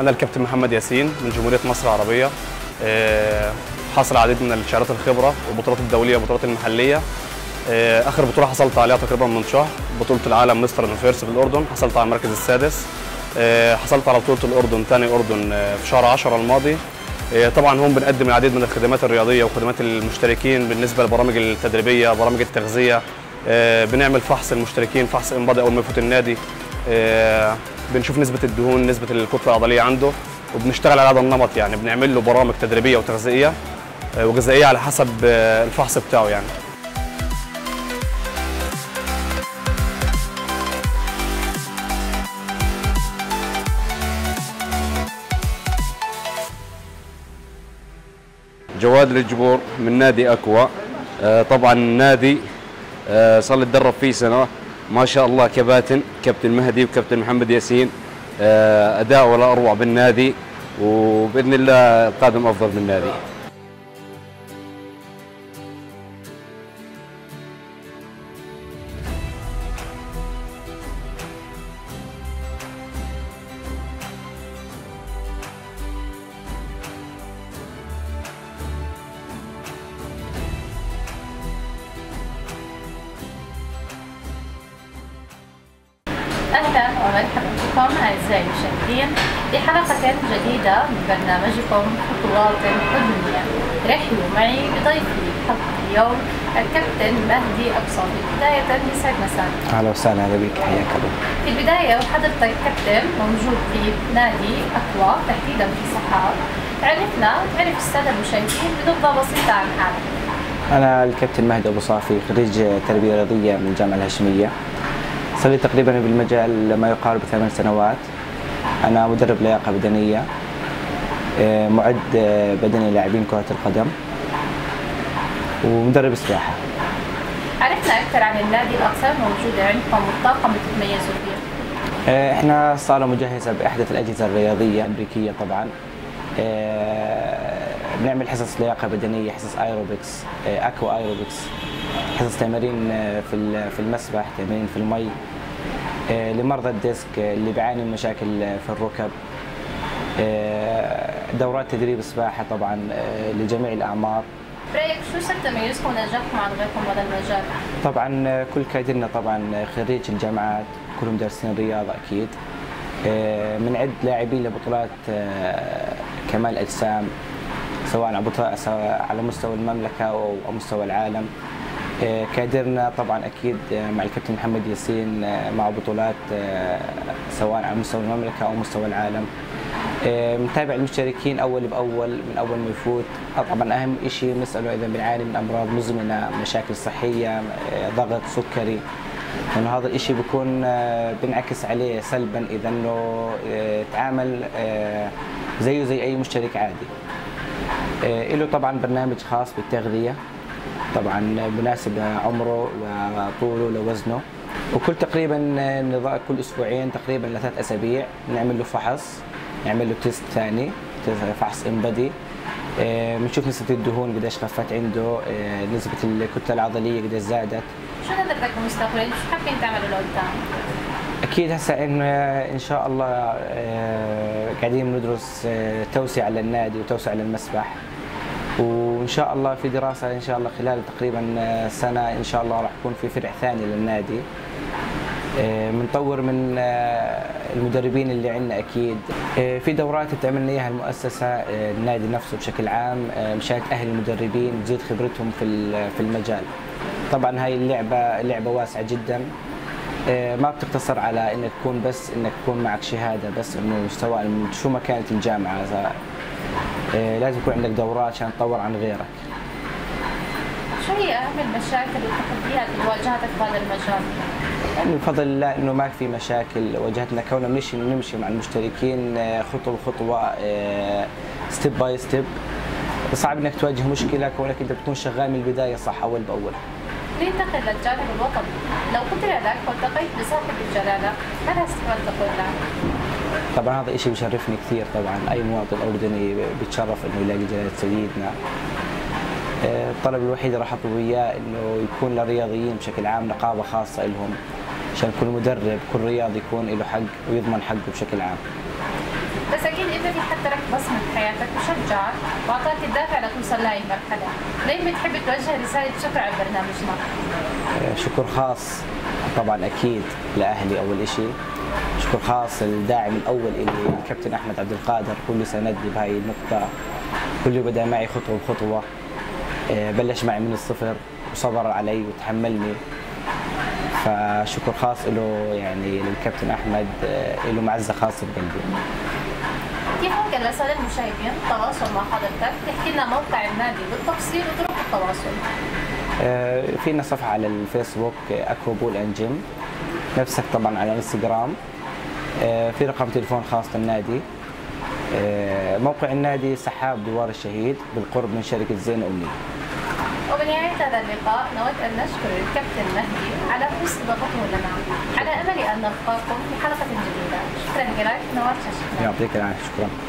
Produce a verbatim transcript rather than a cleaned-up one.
أنا الكابتن محمد ياسين من جمهورية مصر العربية، حاصل عديد من الشهادات الخبرة والبطولات الدولية والبطولات المحلية. آخر بطولة حصلت عليها تقريبا من شهر بطولة العالم مستر انفيرس في الأردن، حصلت على المركز السادس. حصلت على بطولة الأردن ثاني أردن في شهر عشرة الماضي. طبعا هم بنقدم العديد من الخدمات الرياضية وخدمات المشتركين بالنسبة للبرامج التدريبية، برامج التغذية، بنعمل فحص المشتركين، فحص إنباضي أول ما يفوت النادي، بنشوف نسبة الدهون، نسبة الكتلة العضلية عنده، وبنشتغل على هذا النمط. يعني بنعمل له برامج تدريبية وتغذية وغذائية على حسب الفحص بتاعه. يعني جواد الجبور من نادي أكوا. طبعا نادي صار لي اتدرب فيه سنة، ما شاء الله كباتن كابتن مهدي وكابتن محمد ياسين أداء ولا أروع بالنادي، وبإذن الله القادم أفضل بالنادي. أهلا ومرحبا بكم أعزائي المشاهدين لحلقة جديدة من برنامجكم خطوات أردنية. رحلوا معي بضيفي حلقة اليوم الكابتن مهدي أبو صافي. بداية يسعد مساك. أهلا وسهلا، أهلا بك، حياك الله. في البداية وحضرتك كابتن موجود في نادي أكوا تحديدا في صحاب، عرفنا تعرف السادة المشاهدين بنبذة بسيطة عن حالك. أنا الكابتن مهدي أبو صافي، خريج تربية رياضية من الجامعة الهاشمية. صار لي تقريبا بالمجال ما يقارب ثمان سنوات. أنا مدرب لياقة بدنية، معد بدني لاعبين كرة القدم، ومدرب سباحة. عرفنا أكثر عن النادي. الأقسام موجودة عندكم والطاقم اللي تتميزوا فيها؟ إحنا صالة مجهزة بأحدث الأجهزة الرياضية الأمريكية. طبعا بنعمل حصص لياقة بدنية، حصص ايروبكس، اكوا ايروبكس، حصص تمارين في في المسبح، تمارين في المي لمرضى الديسك اللي بيعاني من مشاكل في الركب، دورات تدريب سباحة طبعا لجميع الأعمار. برأيك شو سر تميزكم ونجاحكم عن غيركم هذا المجال؟ طبعا كل كادرنا طبعا خريج الجامعات، كلهم دارسين رياضة أكيد. من عد لاعبين لبطولات كمال أجسام سواء على مستوى المملكة أو مستوى العالم. كادرنا طبعا أكيد مع الكابتن محمد ياسين مع بطولات سواء على مستوى المملكة أو مستوى العالم. متابع المشتركين أول بأول من أول ما يفوت. طبعا أهم شيء نسأله إذا بنعاني من أمراض مزمنة، مشاكل صحية، ضغط، سكري، لأنه هذا الإشي بيكون بنعكس عليه سلبا إذا إنه تعامل زيه زي أي مشترك عادي. له طبعا برنامج خاص بالتغذية طبعا مناسب لعمره وطوله لوزنه، وكل تقريبا نظام كل اسبوعين تقريبا لثلاث اسابيع نعمل له فحص، نعمل له تيست ثاني، فحص انبدي، بنشوف نسبة الدهون قديش خفت عنده، نسبة الكتلة العضلية قديش زادت. شو نظرتك بالمستقبل؟ شو حابين تعملوا لقدام؟ اكيد هسه انه ان شاء الله قاعدين ندرس توسعة على النادي وتوسعة على المسبح، وان شاء الله في دراسه ان شاء الله خلال تقريبا سنه ان شاء الله راح يكون في فرع ثاني للنادي. بنطور من المدربين اللي عندنا اكيد. في دورات بتعملنا اياها المؤسسه النادي نفسه بشكل عام مشان تاهل المدربين وتزيد خبرتهم في في المجال. طبعا هاي اللعبه لعبه واسعه جدا، ما بتقتصر على انك تكون بس انك تكون معك شهاده بس، انه سواء شو ما كانت الجامعه لازم يكون عندك دورات عشان تطور عن غيرك. شو هي اهم المشاكل والتحديات اللي واجهتك بهذا المجال؟ يعني بفضل الله انه ما في مشاكل واجهتنا، كوننا بنمشي نمشي مع المشتركين خطوه بخطوه ستيب باي ستيب. صعب انك تواجه مشكله كونك انت بتكون شغال من البدايه صح اول باول. لننتقل للجانب الوطني، لو قدر لك والتقيت بصاحب الجلاله ماذا ستكون تقول له؟ طبعا هذا شيء بشرفني كثير. طبعا اي مواطن اردني بيتشرف انه يلاقي جلاله سيدنا. الطلب الوحيد راح اطلبه اياه انه يكون للرياضيين بشكل عام نقابه خاصه لهم، عشان كل مدرب كل رياضي يكون له حق ويضمن حقه بشكل عام. بس أكيد أنت حتى تركت بصمة في حياتك وشجعك وأعطاك الدافع لتوصل لهي المرحلة. ليه بتحب توجه رسالة شكر على برنامجنا؟ شكر خاص طبعا أكيد لأهلي أول إشي، شكر خاص للداعم الأول إلي الكابتن أحمد عبد القادر، كل سندني بهاي النقطة، كله بدأ معي خطوة بخطوة، بلش معي من الصفر وصبر علي وتحملني، فشكر خاص له يعني للكابتن أحمد، له معزة خاصة بقلبي. كيف ممكن لسادة المشاهدين التواصل مع حضرتك؟ تحكي لنا موقع النادي بالتفصيل وطرق التواصل. في لنا صفحة على الفيسبوك أكوا بول أند جيم، نفسك طبعا على انستغرام، في رقم تليفون خاص للنادي. موقع النادي سحاب دوار الشهيد بالقرب من شركة زين أمنية. وبنهاية هذا اللقاء نود أن نشكر الكابتن مهدي على حسن ضبطه لنا، على أمل أن نلقاكم في حلقة جديدة. شكرا لك نوال، شكرا. يعطيك العافية، شكرا.